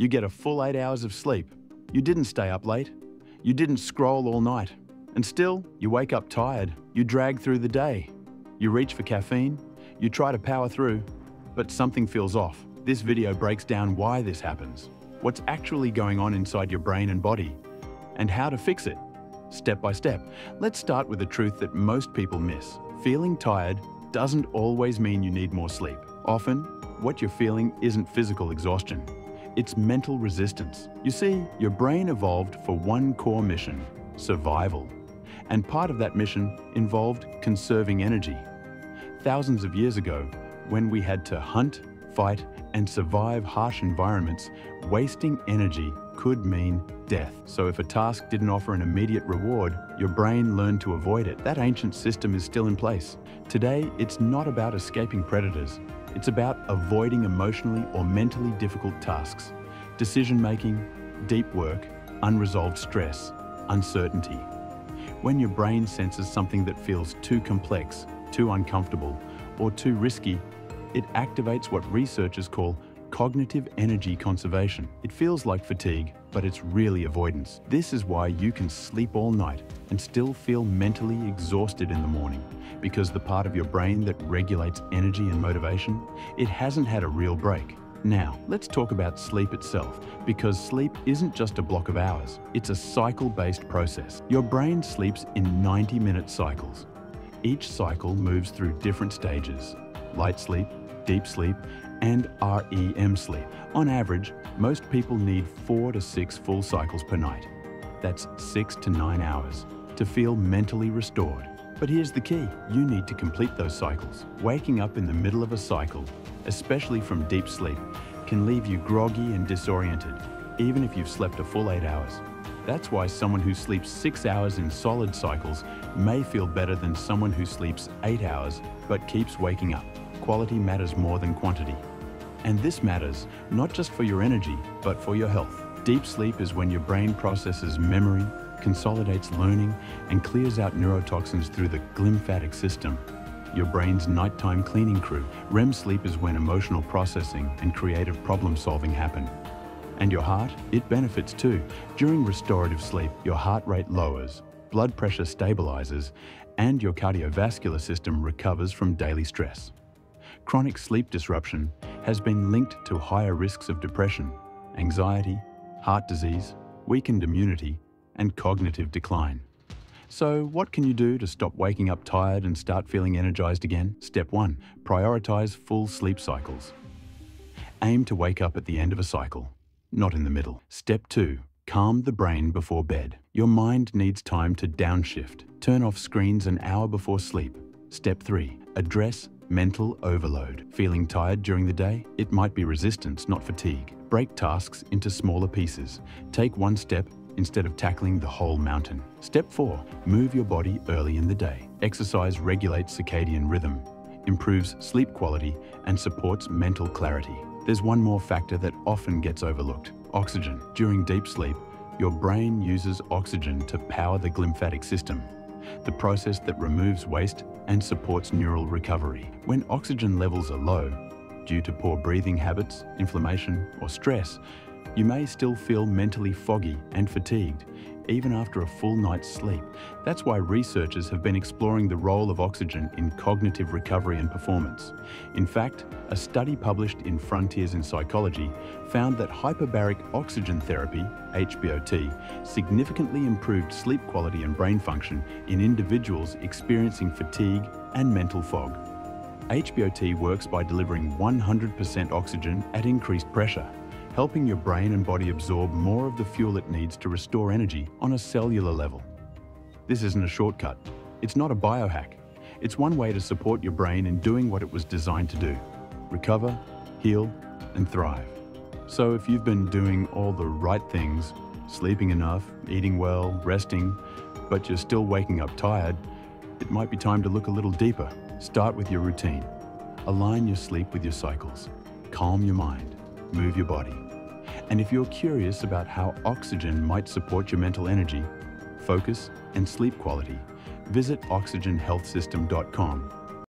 You get a full 8 hours of sleep. You didn't stay up late. You didn't scroll all night. And still, you wake up tired. You drag through the day. You reach for caffeine. You try to power through, but something feels off. This video breaks down why this happens, what's actually going on inside your brain and body, and how to fix it, step by step. Let's start with a truth that most people miss. Feeling tired doesn't always mean you need more sleep. Often, what you're feeling isn't physical exhaustion. It's mental resistance. You see, your brain evolved for one core mission, survival. And part of that mission involved conserving energy. Thousands of years ago, when we had to hunt, fight, and survive harsh environments, wasting energy could mean death. So if a task didn't offer an immediate reward, your brain learned to avoid it. That ancient system is still in place. Today, it's not about escaping predators. It's about avoiding emotionally or mentally difficult tasks, decision-making, deep work, unresolved stress, uncertainty. When your brain senses something that feels too complex, too uncomfortable, or too risky, it activates what researchers call cognitive energy conservation. It feels like fatigue, but it's really avoidance. This is why you can sleep all night and still feel mentally exhausted in the morning, because the part of your brain that regulates energy and motivation, it hasn't had a real break. Now, let's talk about sleep itself, because sleep isn't just a block of hours. It's a cycle-based process. Your brain sleeps in 90-minute cycles. Each cycle moves through different stages: light sleep, deep sleep, and REM sleep. On average, most people need 4 to 6 full cycles per night. That's 6 to 9 hours to feel mentally restored. But here's the key. You need to complete those cycles. Waking up in the middle of a cycle, especially from deep sleep, can leave you groggy and disoriented, even if you've slept a full 8 hours. That's why someone who sleeps 6 hours in solid cycles may feel better than someone who sleeps 8 hours but keeps waking up. Quality matters more than quantity. And this matters not just for your energy, but for your health. Deep sleep is when your brain processes memory, consolidates learning, and clears out neurotoxins through the glymphatic system, your brain's nighttime cleaning crew. REM sleep is when emotional processing and creative problem solving happen. And your heart, it benefits too. During restorative sleep, your heart rate lowers, blood pressure stabilizes, and your cardiovascular system recovers from daily stress. Chronic sleep disruption has been linked to higher risks of depression, anxiety, heart disease, weakened immunity, and cognitive decline. So what can you do to stop waking up tired and start feeling energized again? Step 1. Prioritize full sleep cycles. Aim to wake up at the end of a cycle, not in the middle. Step 2. Calm the brain before bed. Your mind needs time to downshift. Turn off screens an hour before sleep. Step 3. Address mental overload. Feeling tired during the day? It might be resistance, not fatigue. Break tasks into smaller pieces. Take one step instead of tackling the whole mountain. Step 4. Move your body early in the day. Exercise regulates circadian rhythm, improves sleep quality, and supports mental clarity. There's one more factor that often gets overlooked: oxygen. During deep sleep, your brain uses oxygen to power the glymphatic system, the process that removes waste and supports neural recovery. When oxygen levels are low, due to poor breathing habits, inflammation, or stress, you may still feel mentally foggy and fatigued, even after a full night's sleep. That's why researchers have been exploring the role of oxygen in cognitive recovery and performance. In fact, a study published in Frontiers in Psychology found that hyperbaric oxygen therapy, HBOT, significantly improved sleep quality and brain function in individuals experiencing fatigue and mental fog. HBOT works by delivering 100% oxygen at increased pressure, helping your brain and body absorb more of the fuel it needs to restore energy on a cellular level. This isn't a shortcut. It's not a biohack. It's one way to support your brain in doing what it was designed to do: recover, heal, and thrive. So if you've been doing all the right things, sleeping enough, eating well, resting, but you're still waking up tired, it might be time to look a little deeper. Start with your routine. Align your sleep with your cycles. Calm your mind. Move your body. And if you're curious about how oxygen might support your mental energy, focus, and sleep quality, visit OxygenHealthSystems.com.